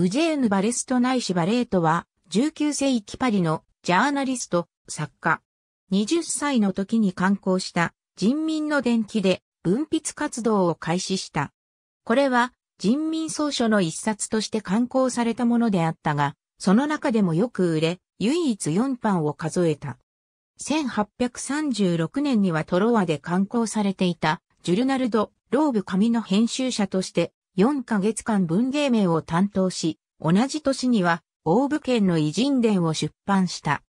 ウジェーヌ・バレストないしバレートは、19世紀パリのジャーナリスト、作家。20歳の時に刊行した人民の伝記で文筆活動を開始した。これは人民総書の一冊として刊行されたものであったが、その中でもよく売れ、唯一4版を数えた。1836年にはトロワで刊行されていたジュルナルド・ローブ紙の編集者として4ヶ月間文芸名を担当し、同じ年にはオーブ県の偉人伝を出版した。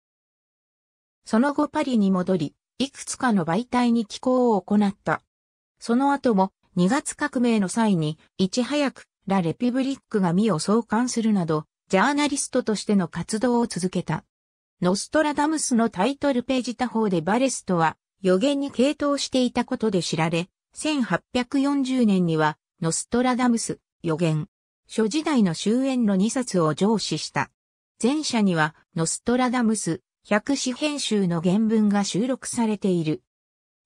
その後パリに戻り、いくつかの媒体に寄稿を行った。その後も2月革命の際にいち早くラ・レピブリック紙を創刊するなど、ジャーナリストとしての活動を続けた。ノストラダムスのタイトルページ他方でバレストは予言に傾倒していたことで知られ、1840年にはノストラダムス予言書時代の終焉の2冊を上梓した。前者にはノストラダムス100詩編集の原文が収録されている。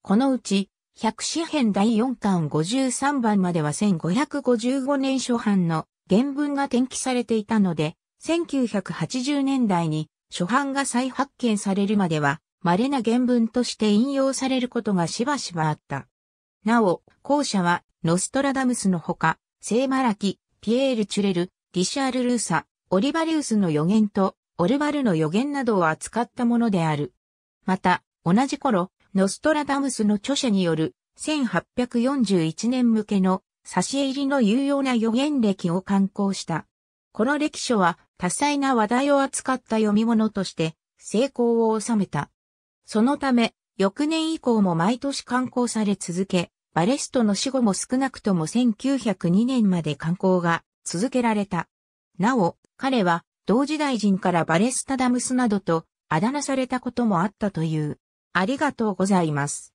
このうち100詩編第4巻53番までは1555年初版の原文が転記されていたので、1980年代に初版が再発見されるまでは、稀な原文として引用されることがしばしばあった。なお、後者は、ノストラダムスのほか、聖マラキ、ピエール・チュレル、リシャール・ルーサ、オリバリウスの予言と、オルバルの予言などを扱ったものである。また、同じ頃、ノストラダムスの著者による、1841年向けの、挿絵入りの有用な予言歴を刊行した。この歴書は多彩な話題を扱った読み物として成功を収めた。そのため、翌年以降も毎年刊行され続け、バレストの死後も少なくとも1902年まで刊行が続けられた。なお、彼は同時代人からバレスタダムスなどとあだ名されたこともあったという。ありがとうございます。